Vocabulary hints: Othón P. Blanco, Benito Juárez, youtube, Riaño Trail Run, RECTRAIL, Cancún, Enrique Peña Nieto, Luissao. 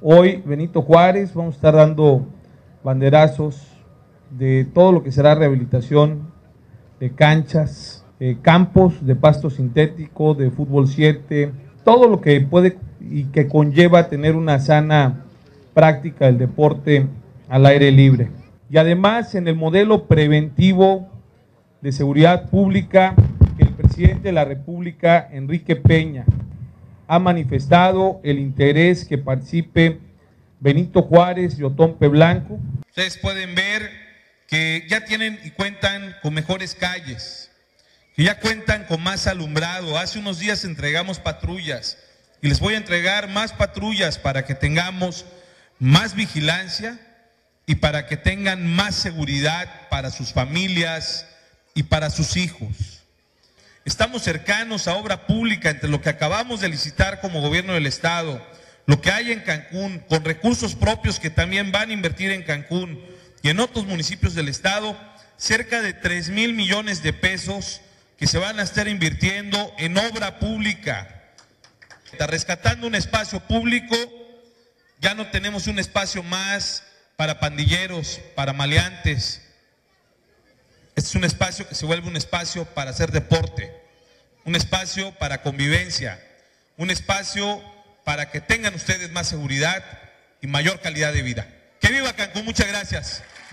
Hoy Benito Juárez, vamos a estar dando banderazos de todo lo que será rehabilitación de canchas, campos de pasto sintético, de fútbol 7, todo lo que puede y que conlleva tener una sana práctica del deporte al aire libre. Y además en el modelo preventivo de seguridad pública que el presidente de la República, Enrique Peña, ha manifestado el interés que participe Benito Juárez y Othón P. Blanco. Ustedes pueden ver que ya tienen y cuentan con mejores calles, que ya cuentan con más alumbrado. Hace unos días entregamos patrullas y les voy a entregar más patrullas para que tengamos más vigilancia y para que tengan más seguridad para sus familias y para sus hijos. Estamos cercanos a obra pública entre lo que acabamos de licitar como gobierno del estado, lo que hay en Cancún, con recursos propios que también van a invertir en Cancún y en otros municipios del estado, cerca de 3,000 millones de pesos que se van a estar invirtiendo en obra pública. Rescatando un espacio público, ya no tenemos un espacio más para pandilleros, para maleantes. Este es un espacio que se vuelve un espacio para hacer deporte, un espacio para convivencia, un espacio para que tengan ustedes más seguridad y mayor calidad de vida. ¡Que viva Cancún! Muchas gracias.